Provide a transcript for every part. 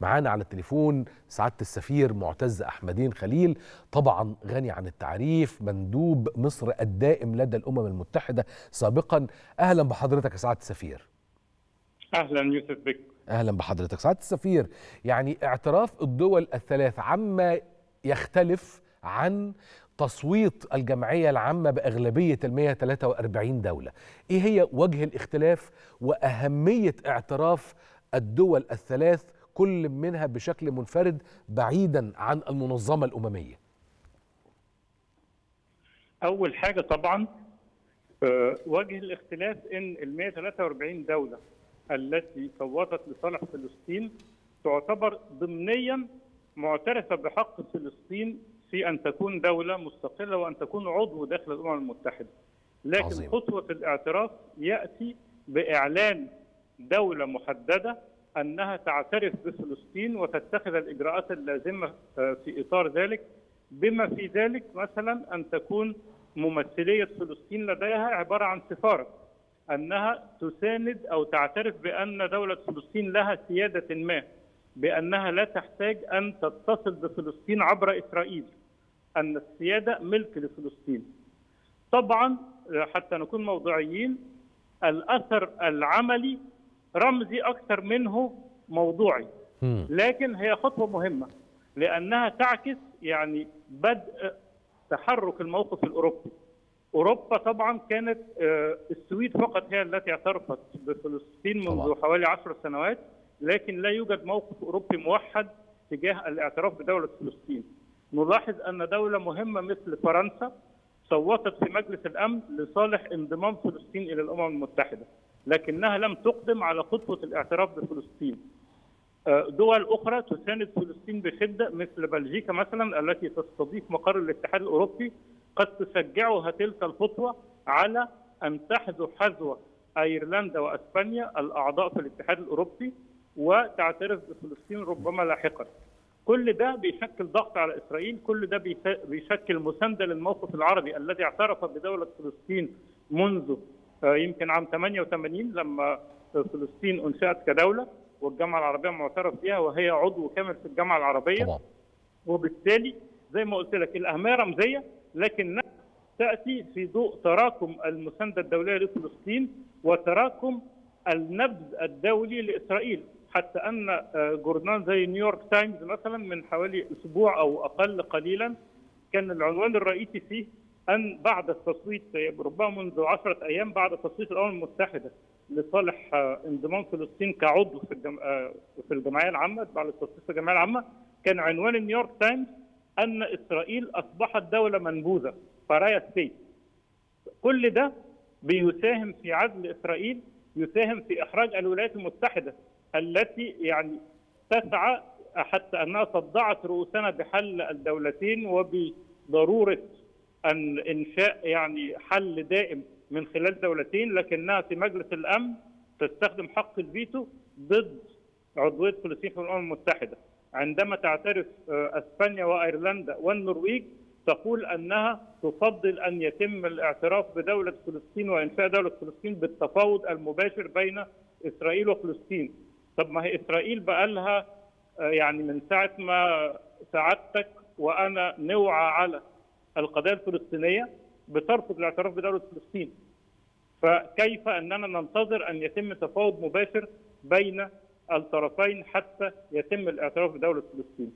معانا على التليفون سعادة السفير معتز أحمدين خليل، طبعا غني عن التعريف، مندوب مصر الدائم لدى الأمم المتحدة سابقا. أهلا بحضرتك يا سعادة السفير. أهلا يوسف بك. أهلا بحضرتك سعادة السفير. يعني اعتراف الدول الثلاث عما يختلف عن تصويت الجمعية العامة بأغلبية 143 دولة، إيه هي وجه الاختلاف وأهمية اعتراف الدول الثلاث كل منها بشكل منفرد بعيدا عن المنظمة الأممية؟ أول حاجة طبعا وجه الاختلاف إن 143 دولة التي صوتت لصالح فلسطين تعتبر ضمنيا معترفة بحق فلسطين في أن تكون دولة مستقلة وأن تكون عضو داخل الأمم المتحدة، لكن عظيم. خطوة الاعتراف يأتي بإعلان دولة محددة أنها تعترف بفلسطين وتتخذ الإجراءات اللازمة في إطار ذلك، بما في ذلك مثلا أن تكون ممثلية فلسطين لديها عبارة عن سفارة، أنها تساند أو تعترف بأن دولة فلسطين لها سيادة ما، بأنها لا تحتاج أن تتصل بفلسطين عبر إسرائيل، أن السيادة ملك لفلسطين. طبعا حتى نكون موضوعيين، الأثر العملي رمزي أكثر منه موضوعي، لكن هي خطوة مهمة لأنها تعكس يعني بدء تحرك الموقف الأوروبي. أوروبا طبعا كانت السويد فقط هي التي اعترفت بفلسطين منذ حوالي 10 سنوات، لكن لا يوجد موقف أوروبي موحد تجاه الاعتراف بدولة فلسطين. نلاحظ أن دولة مهمة مثل فرنسا صوتت في مجلس الأمن لصالح انضمام فلسطين إلى الأمم المتحدة، لكنها لم تقدم على خطوة الاعتراف بفلسطين. دول أخرى تساند فلسطين بشدة مثل بلجيكا مثلا التي تستضيف مقر الاتحاد الأوروبي، قد تشجعها تلك الخطوة على أن تحذو حذو أيرلندا وأسبانيا الأعضاء في الاتحاد الأوروبي وتعترف بفلسطين ربما لاحقا. كل ده بيشكل ضغط على إسرائيل، كل ده بيشكل مساندة للموقف العربي الذي اعترف بدولة فلسطين منذ يمكن عام 88 لما فلسطين أنشأت كدولة والجامعة العربية معترف بها وهي عضو كامل في الجامعة العربية طبعا. وبالتالي زي ما قلت لك الأهمية رمزية، لكن تأتي في ضوء تراكم المساندة الدولية لفلسطين وتراكم النبذ الدولي لإسرائيل، حتى أن جورنال زي نيويورك تايمز مثلا من حوالي أسبوع أو أقل قليلا كان العنوان الرئيسي فيه أن بعد التصويت ربما منذ 10 أيام بعد تصويت الأمم المتحدة لصالح انضمام فلسطين كعضو في الجمعية العامة بعد التصويت في الجمعية العامة، كان عنوان نيويورك تايمز أن إسرائيل أصبحت دولة منبوذة فرايا ستيت. كل ده بيساهم في عزل إسرائيل، يساهم في إحراج الولايات المتحدة التي يعني تسعى حتى أنها صدعت رؤوسنا بحل الدولتين وبضرورة أن إنشاء يعني حل دائم من خلال دولتين، لكنها في مجلس الأمن تستخدم حق الفيتو ضد عضوية فلسطين في الأمم المتحدة. عندما تعترف أسبانيا وأيرلندا والنرويج تقول أنها تفضل أن يتم الاعتراف بدولة فلسطين وإنشاء دولة فلسطين بالتفاوض المباشر بين إسرائيل وفلسطين. طب ما هي إسرائيل بقى لها يعني من ساعة ما سعادتك وأنا نوعى على القضية الفلسطينية بترفض الاعتراف بدولة فلسطين، فكيف أننا ننتظر أن يتم تفاوض مباشر بين الطرفين حتى يتم الاعتراف بدولة فلسطين؟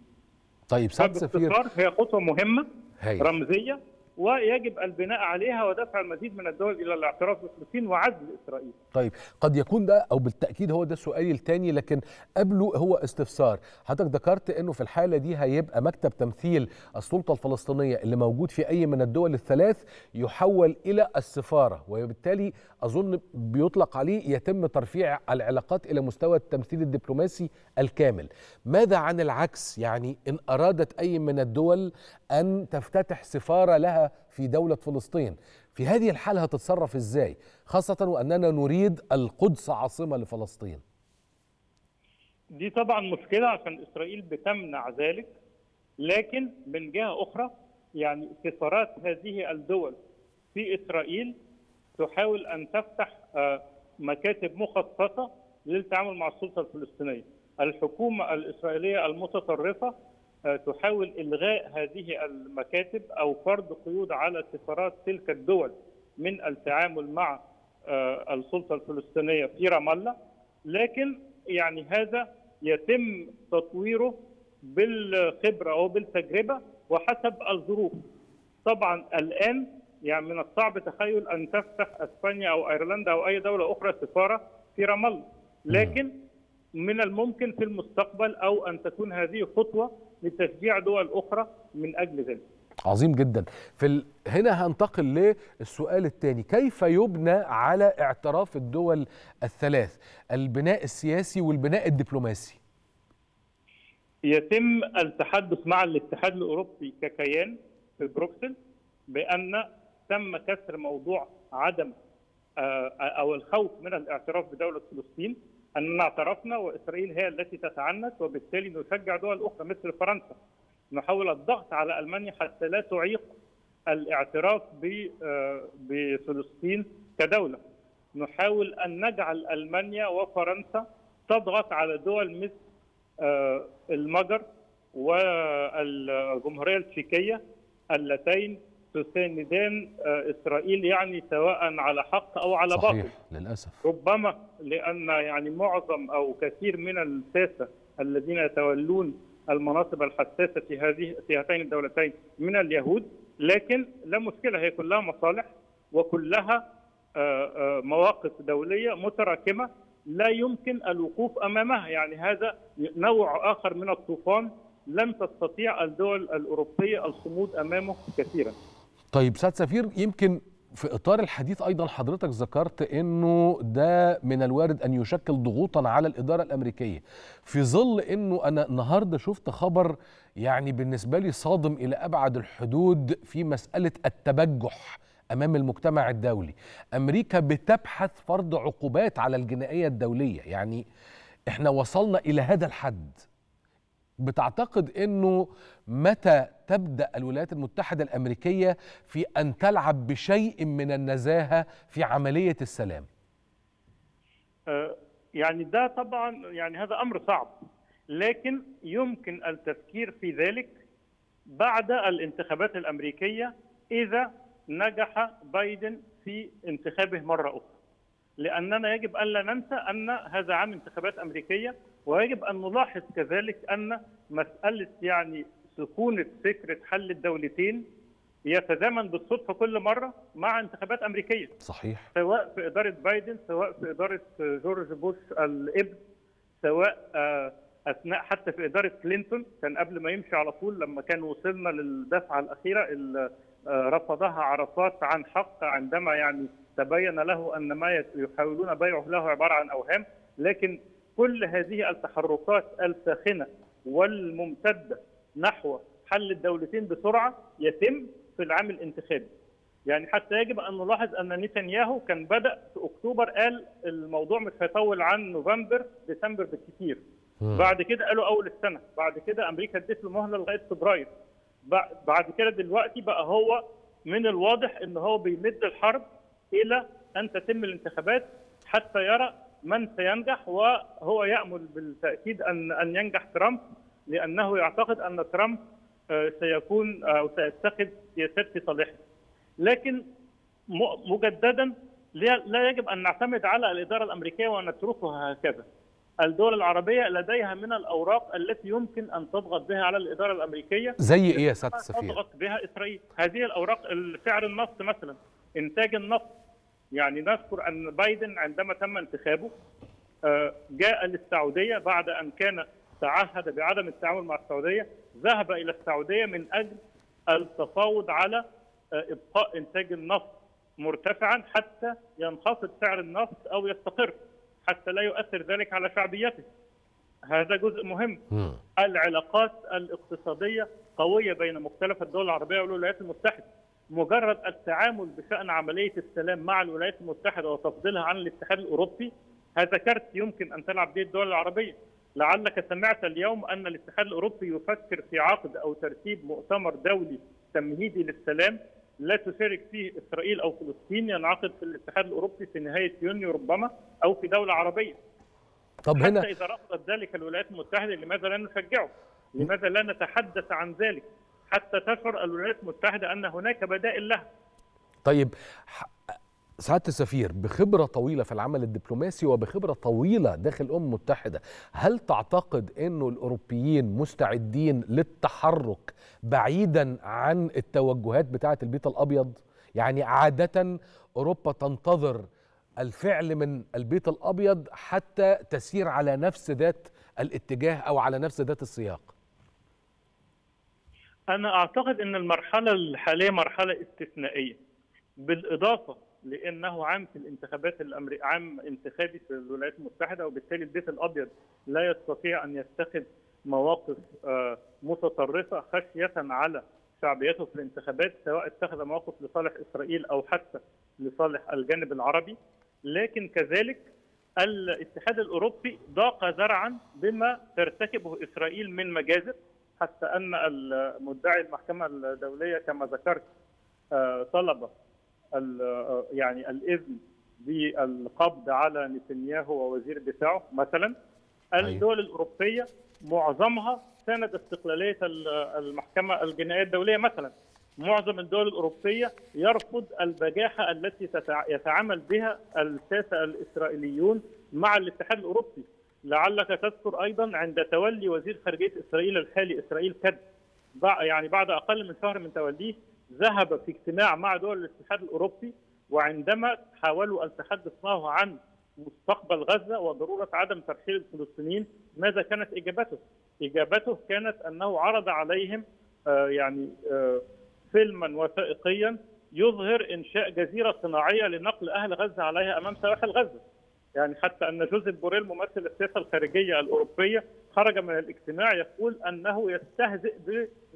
طيب سعادة السفير، هي خطوة مهمة رمزية ويجب البناء عليها ودفع المزيد من الدول إلى الاعتراف بفلسطين وعزل إسرائيل. طيب قد يكون ده أو بالتأكيد هو ده سؤالي الثاني، لكن قبله هو استفسار. حضرتك ذكرت أنه في الحالة دي هيبقى مكتب تمثيل السلطة الفلسطينية اللي موجود في أي من الدول الثلاث يحول إلى السفارة، وبالتالي أظن بيطلق عليه يتم ترفيع العلاقات إلى مستوى التمثيل الدبلوماسي الكامل. ماذا عن العكس؟ يعني إن أرادت أي من الدول أن تفتتح سفارة لها في دولة فلسطين، في هذه الحالة هتتصرف ازاي؟ خاصة وأننا نريد القدس عاصمة لفلسطين. دي طبعا مشكلة عشان إسرائيل بتمنع ذلك، لكن من جهة أخرى يعني سفارات هذه الدول في إسرائيل تحاول أن تفتح مكاتب مخصصة للتعامل مع السلطة الفلسطينية. الحكومة الإسرائيلية المتطرفة تحاول إلغاء هذه المكاتب أو فرض قيود على سفارات تلك الدول من التعامل مع السلطة الفلسطينية في رام الله، لكن يعني هذا يتم تطويره بالخبرة أو بالتجربة وحسب الظروف. طبعا الآن يعني من الصعب تخيل أن تفتح أسبانيا أو أيرلندا أو أي دولة أخرى سفارة في رام الله، لكن من الممكن في المستقبل أو أن تكون هذه خطوة لتشجيع دول أخرى من أجل ذلك. عظيم جدا. هنا هنتقل للسؤال الثاني، كيف يبنى على اعتراف الدول الثلاث البناء السياسي والبناء الدبلوماسي؟ يتم التحدث مع الاتحاد الأوروبي ككيان في بروكسل بأن تم كسر موضوع عدم أو الخوف من الاعتراف بدولة فلسطين، أننا اعترفنا وإسرائيل هي التي تتعنت، وبالتالي نشجع دول أخرى مثل فرنسا، نحاول الضغط على ألمانيا حتى لا تعيق الاعتراف بفلسطين كدولة، نحاول أن نجعل ألمانيا وفرنسا تضغط على دول مثل المجر والجمهورية التشيكية اللتين تساندان إسرائيل يعني سواء على حق أو على باطل. صحيح للأسف. ربما لأن يعني معظم أو كثير من الساسة الذين يتولون المناصب الحساسة في هاتين الدولتين من اليهود، لكن لا مشكلة، هي كلها مصالح وكلها مواقف دولية متراكمة لا يمكن الوقوف أمامها. يعني هذا نوع آخر من الطوفان لم تستطيع الدول الأوروبية الصمود أمامه كثيرا. طيب سعد سفير، يمكن في إطار الحديث أيضا حضرتك ذكرت أنه ده من الوارد أن يشكل ضغوطا على الإدارة الأمريكية، في ظل أنه أنا النهاردة شفت خبر يعني بالنسبة لي صادم إلى أبعد الحدود في مسألة التبجح أمام المجتمع الدولي. أمريكا بتبحث فرض عقوبات على الجنائية الدولية، يعني إحنا وصلنا إلى هذا الحد. بتعتقد أنه متى تبدأ الولايات المتحدة الأمريكية في أن تلعب بشيء من النزاهة في عملية السلام؟ يعني ده طبعا يعني هذا أمر صعب، لكن يمكن التفكير في ذلك بعد الانتخابات الأمريكية إذا نجح بايدن في انتخابه مرة أخرى، لأننا يجب أن لا ننسى أن هذا عام انتخابات أمريكية، ويجب أن نلاحظ كذلك أن مسألة يعني سكونة فكرة حل الدولتين يتزامن بالصدفة كل مرة مع انتخابات أمريكية. صحيح. سواء في إدارة بايدن، سواء في إدارة جورج بوش الابن، سواء أثناء حتى في إدارة كلينتون، كان قبل ما يمشي على طول لما كان وصلنا للدفعة الأخيرة اللي رفضها عرفات عن حق عندما يعني تبين له أن ما يحاولون بيعه له عبارة عن أوهام. لكن كل هذه التحركات الساخنة والممتدة نحو حل الدولتين بسرعة يتم في العام الانتخابي. يعني حتى يجب أن نلاحظ أن نتنياهو كان بدأ في أكتوبر قال الموضوع مش هيطول عن نوفمبر ديسمبر بالكثير، بعد كده قالوا أول السنة، بعد كده أمريكا ادت له مهلة لغاية فبراير، بعد كده دلوقتي بقى هو من الواضح أن هو بيمد الحرب إلى أن تتم الانتخابات حتى يرى من سينجح، وهو يأمل بالتأكيد أن ينجح ترامب، لأنه يعتقد أن ترامب سيكون أو سيتخذ سياسات في صالحه. لكن مجددا لا يجب أن نعتمد على الإدارة الأمريكية ونتركها هكذا. الدول العربية لديها من الأوراق التي يمكن أن تضغط بها على الإدارة الأمريكية. زي إيه يا سيادة السفير؟ تضغط بها إسرائيل. هذه الأوراق سعر النفط مثلا، إنتاج النفط. يعني نذكر أن بايدن عندما تم انتخابه جاء للسعودية بعد أن كان تعهد بعدم التعامل مع السعودية، ذهب إلى السعودية من أجل التفاوض على إبقاء إنتاج النفط مرتفعا حتى ينخفض سعر النفط أو يستقر، حتى لا يؤثر ذلك على شعبيته. هذا جزء مهم. العلاقات الاقتصادية قوية بين مختلف الدول العربية والولايات المتحدة. مجرد التعامل بشأن عملية السلام مع الولايات المتحدة وتفضيلها عن الاتحاد الأوروبي هذا كارت يمكن أن تلعب به الدول العربية. لعلك سمعت اليوم أن الاتحاد الأوروبي يفكر في عقد أو ترتيب مؤتمر دولي تمهيدي للسلام لا تشارك فيه إسرائيل أو فلسطين، ينعقد في الاتحاد الأوروبي في نهاية يونيو ربما أو في دولة عربية. طب هنا حتى إذا رفضت ذلك الولايات المتحدة لماذا لا نشجعه؟ لماذا لا نتحدث عن ذلك حتى تشعر الولايات المتحدة أن هناك بدائل لها؟ طيب سعادة السفير بخبرة طويلة في العمل الدبلوماسي وبخبرة طويلة داخل الأمم المتحدة، هل تعتقد أنه الأوروبيين مستعدين للتحرك بعيدا عن التوجهات بتاعة البيت الأبيض؟ يعني عادة أوروبا تنتظر الفعل من البيت الأبيض حتى تسير على نفس ذات الاتجاه أو على نفس ذات السياق. أنا أعتقد أن المرحلة الحالية مرحلة استثنائية، بالإضافة لأنه عام في الانتخابات الأمريكية، عام انتخابي في الولايات المتحدة، وبالتالي البيت الأبيض لا يستطيع أن يتخذ مواقف متطرفة خشية على شعبيته في الانتخابات، سواء اتخذ مواقف لصالح إسرائيل أو حتى لصالح الجانب العربي. لكن كذلك الاتحاد الأوروبي ضاق ذرعا بما ترتكبه إسرائيل من مجازر، حتى أن المدعي المحكمة الدولية كما ذكرت طلب يعني الإذن بالقبض على نتنياهو ووزير بتاعه مثلا. الدول الأوروبية معظمها سند استقلالية المحكمة الجنائية الدولية مثلا. معظم الدول الأوروبية يرفض البجاحة التي يتعامل بها الساسة الإسرائيليون مع الاتحاد الأوروبي. لعلك تذكر أيضا عند تولي وزير خارجية إسرائيل الحالي إسرائيل كد، يعني بعد أقل من شهر من توليه، ذهب في اجتماع مع دول الاتحاد الأوروبي، وعندما حاولوا التحدث معه عن مستقبل غزة وضرورة عدم ترحيل الفلسطينيين، ماذا كانت إجابته؟ إجابته كانت أنه عرض عليهم فيلما وثائقيا يظهر إنشاء جزيرة صناعية لنقل أهل غزة عليها أمام سواحل غزة. يعني حتى أن جوزيف بوريل ممثل السياسة الخارجية الأوروبية خرج من الاجتماع يقول أنه يستهزئ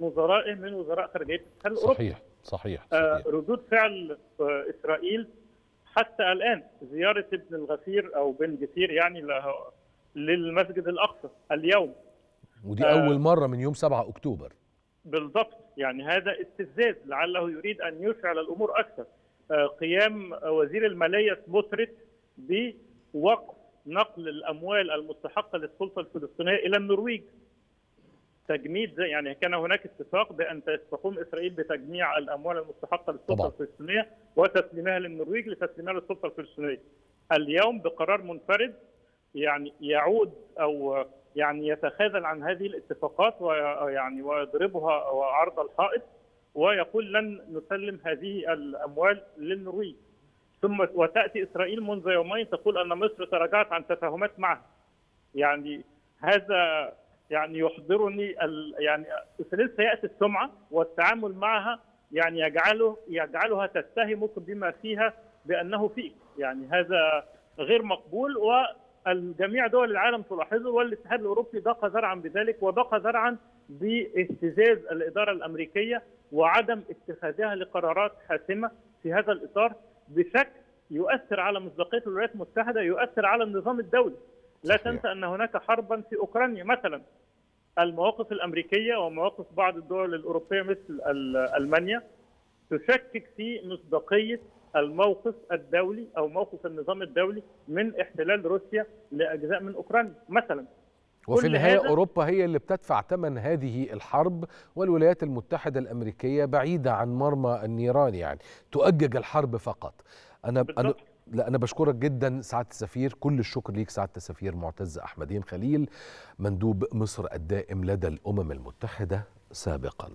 بنظرائه من وزراء خارجية الاتحاد الأوروبي. صحيح صحيح. ردود فعل إسرائيل حتى الآن، زيارة ابن الغفير أو بن غفير يعني للمسجد الأقصى اليوم، ودي أول مرة من يوم 7 أكتوبر بالضبط. يعني هذا استفزاز لعله يريد أن يشعل الأمور أكثر. قيام وزير المالية سموترت بوقف نقل الأموال المستحقة للسلطة الفلسطينية إلى النرويج، تجميد، يعني كان هناك اتفاق بأن تقوم إسرائيل بتجميع الأموال المستحقة للسلطة طبعا. الفلسطينية وتسليمها للنرويج لتسليمها للسلطة الفلسطينية. اليوم بقرار منفرد يعني يعود أو يعني يتخاذل عن هذه الاتفاقات ويعني ويضربها وعرض الحائط ويقول لن نسلم هذه الأموال للنرويج. ثم وتأتي إسرائيل منذ يومين تقول أن مصر تراجعت عن تفاهمات معها. يعني هذا يعني يحضرني يعني إسرائيل سيئة السمعة، والتعامل معها يعني يجعلها تتهمك بما فيها بأنه فيك. يعني هذا غير مقبول، والجميع دول العالم تلاحظه، والاتحاد الأوروبي ضاق ذرعا بذلك، وضاق ذرعا باهتزاز الإدارة الأمريكية وعدم اتخاذها لقرارات حاسمة في هذا الإطار بشكل يؤثر على مصداقية الولايات المتحدة، يؤثر على النظام الدولي. لا تنسى أن هناك حربا في أوكرانيا مثلا. المواقف الأمريكية ومواقف بعض الدول الأوروبية مثل ألمانيا تشكك في مصداقية الموقف الدولي أو موقف النظام الدولي من احتلال روسيا لأجزاء من أوكرانيا مثلا. وفي النهاية أوروبا هي اللي بتدفع ثمن هذه الحرب، والولايات المتحدة الأمريكية بعيدة عن مرمى النيران، يعني تؤجج الحرب فقط. أنا بشكرك جدا سعادة السفير، كل الشكر ليك سعادة السفير معتز أحمدين خليل، مندوب مصر الدائم لدى الأمم المتحدة سابقا.